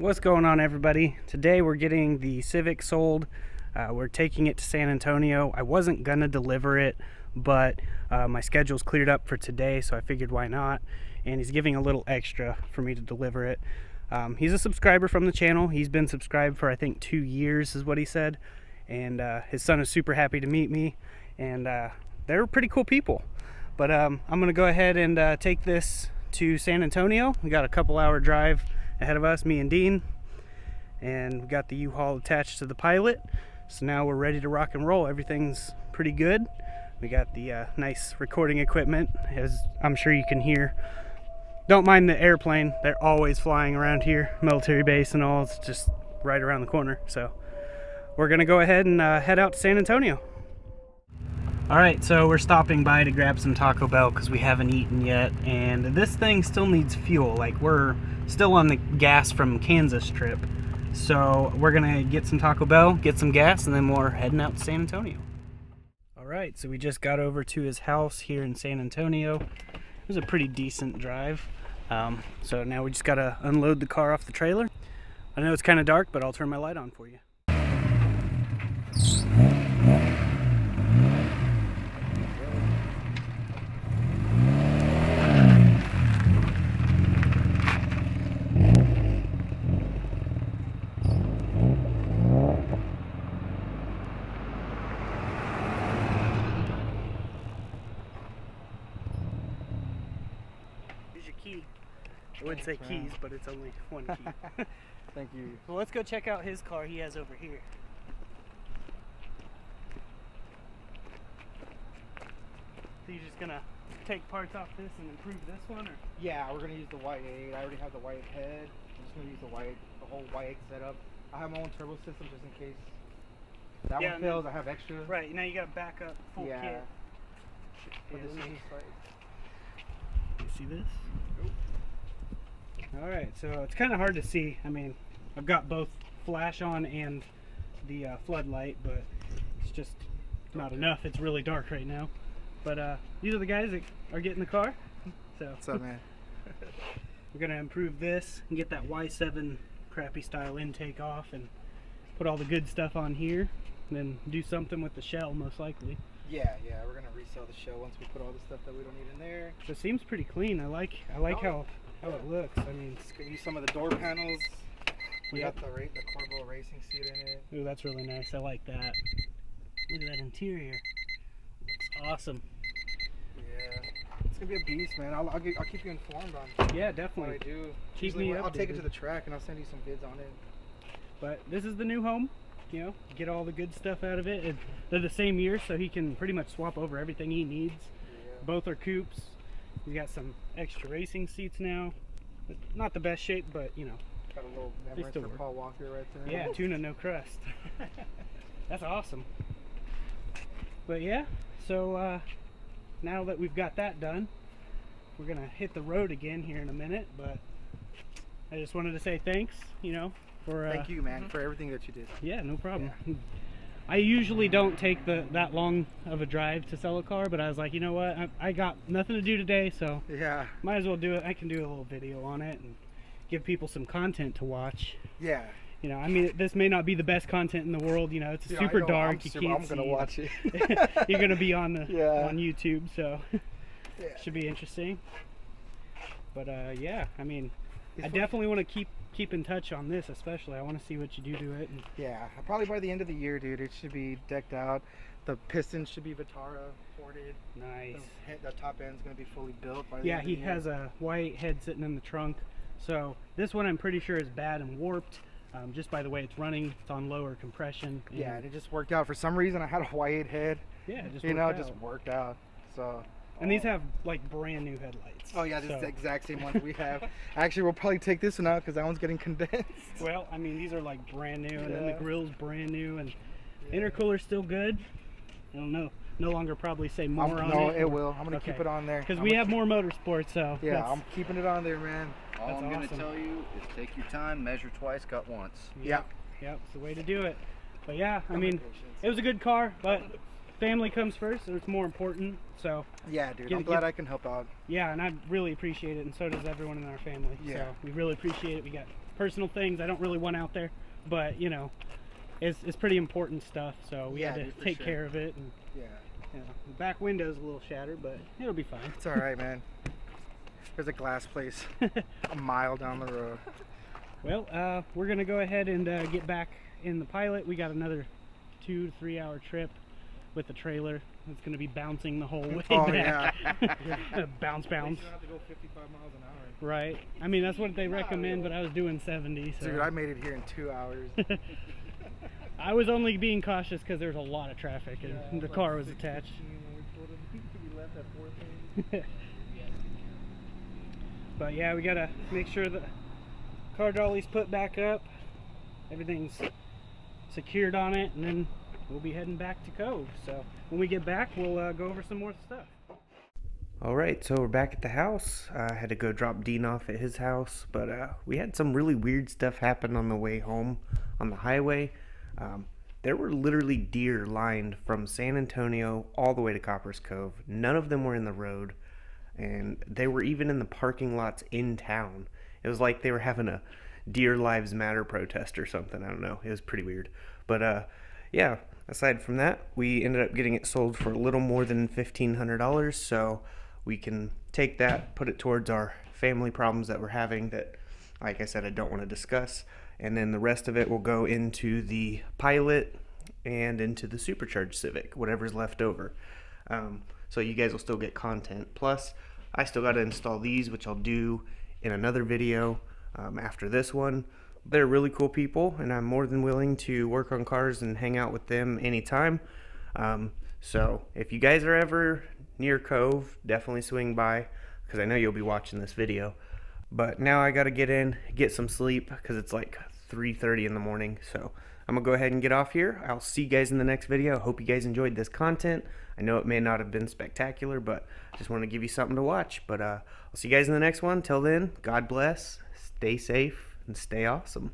What's going on, everybody? Today we're getting the Civic sold. We're taking it to San Antonio. I wasn't gonna deliver it, but my schedule's cleared up for today, so I figured why not. And he's giving a little extra for me to deliver it. He's a subscriber from the channel. He's been subscribed for I think 2 years is what he said, and his son is super happy to meet me, and they're pretty cool people. But I'm gonna go ahead and take this to San Antonio. We got a couple hour drive ahead of us, me and Dean, and we got the U-Haul attached to the Pilot, so now we're ready to rock and roll. Everything's pretty good. We got the nice recording equipment, as I'm sure you can hear. Don't mind the airplane, they're always flying around here, military base and all, it's just right around the corner. So we're gonna go ahead and head out to San Antonio. Alright, so we're stopping by to grab some Taco Bell because we haven't eaten yet, and this thing still needs fuel. Like, we're still on the gas from Kansas trip, so we're gonna get some Taco Bell, get some gas, and then we're heading out to San Antonio. Alright, so we just got over to his house here in San Antonio. It was a pretty decent drive, so now we just gotta unload the car off the trailer. I know it's kind of dark, but I'll turn my light on for you. I would say keys, but it's only one key. Thank you. Well, let's go check out his car he has over here. So you're just gonna take parts off this and improve this one, or? Yeah, we're gonna use the white 8. I already have the white head. I'm just gonna use the whole white 8 setup. I have my own turbo system just in case that one fails. I have extra. Right now you got a backup full kit. But this is just like. You see this? Nope. Alright, so it's kind of hard to see. I mean, I've got both flash on and the floodlight, but it's just not enough. It's really dark right now. But these are the guys that are getting the car. So, what's up, man? We're going to improve this and get that Y7 crappy style intake off and put all the good stuff on here, and then do something with the shell most likely. Yeah, we're going to resell the shell once we put all the stuff that we don't need in there. So it seems pretty clean. I like how it looks. I mean, it's gonna use some of the door panels. We got the Corbeau racing seat in it. Ooh, that's really nice. I like that. Look at that interior. Looks awesome. Yeah, it's gonna be a beast, man. I'll keep you informed on. Yeah, definitely. What I do. Keep me updated. I'll take it to the track and I'll send you some bids on it. But this is the new home. You know, get all the good stuff out of it. And they're the same year, so he can pretty much swap over everything he needs. Yeah. Both are coupes. He's got some extra racing seats now. Not the best shape, but you know. Got a little memory for Paul Walker right there. Yeah, tuna no crust. That's awesome. But yeah, so now that we've got that done, we're gonna hit the road again here in a minute. But I just wanted to say thanks, you know, for thank you, man, for everything that you did. Yeah, no problem. Yeah. I usually don't take that long of a drive to sell a car, but I was like, you know what, I got nothing to do today, so yeah, might as well do it. I can do a little video on it and give people some content to watch. Yeah. You know, I mean, this may not be the best content in the world. You know, it's super dark. I'm gonna watch it. You're gonna be on on YouTube, so yeah. Should be interesting. But yeah, I mean, I definitely want to keep in touch on this, especially. I want to see what you do to it. And yeah, probably by the end of the year, dude, it should be decked out. The pistons should be Vitara ported. Nice. The top end's going to be fully built by the end of the year. Yeah, he has a white head sitting in the trunk. So this one I'm pretty sure is bad and warped. Just by the way it's running, it's on lower compression. And yeah, and it just worked out. For some reason, I had a white head. Yeah, it just worked out. So. And these have like brand new headlights. Oh yeah, this is the exact same one we have. Actually, we'll probably take this one out because that one's getting condensed. Well, I mean, these are like brand new, and then the grill's brand new, and intercooler's still good. I don't know. No longer probably say more on it. No, it will. I'm gonna keep it on there because we have more motorsports. So yeah, I'm keeping it on there, man. All I'm gonna tell you is take your time, measure twice, cut once. Yeah, yep, it's the way to do it. But yeah, I mean, it was a good car, but. Family comes first, and it's more important, so. Yeah, dude, I'm glad I can help out. Yeah, and I really appreciate it, and so does everyone in our family. Yeah. So we really appreciate it. We got personal things I don't really want out there, but you know, it's pretty important stuff, so we had to take care of it. And you know, the back window's a little shattered, but it'll be fine. It's all right, man. There's a glass place a mile down the road. Well, we're gonna go ahead and get back in the Pilot. We got another 2 to 3 hour trip with the trailer. It's gonna be bouncing the whole way back. Yeah. bounce. You don't have to go 55 miles an hour. Right. I mean, that's what they recommend, but I was doing 70. So. Dude, I made it here in 2 hours. I was only being cautious because there was a lot of traffic and the car was attached. But yeah, we gotta make sure the car dolly's put back up, everything's secured on it, and then we'll be heading back to Cove. So when we get back, we'll go over some more stuff. Alright, so we're back at the house. I had to go drop Dean off at his house, but we had some really weird stuff happen on the way home on the highway. There were literally deer lined from San Antonio all the way to Copperas Cove. None of them were in the road, and they were even in the parking lots in town. It was like they were having a Deer Lives Matter protest or something. I don't know. It was pretty weird. But yeah, aside from that, we ended up getting it sold for a little more than $1,500, so we can take that, put it towards our family problems that we're having that, like I said, I don't want to discuss. And then the rest of it will go into the Pilot and into the Supercharged Civic, whatever's left over. So you guys will still get content. Plus, I still got to install these, which I'll do in another video after this one. They're really cool people, and I'm more than willing to work on cars and hang out with them anytime. So if you guys are ever near Cove, definitely swing by, because I know you'll be watching this video. But now I gotta get in, get some sleep, because it's like 3:30 in the morning. So I'm gonna go ahead and get off here. I'll see you guys in the next video. I hope you guys enjoyed this content. I know it may not have been spectacular, but I just want to give you something to watch. But I'll see you guys in the next one. Till then, God bless, stay safe, and stay awesome.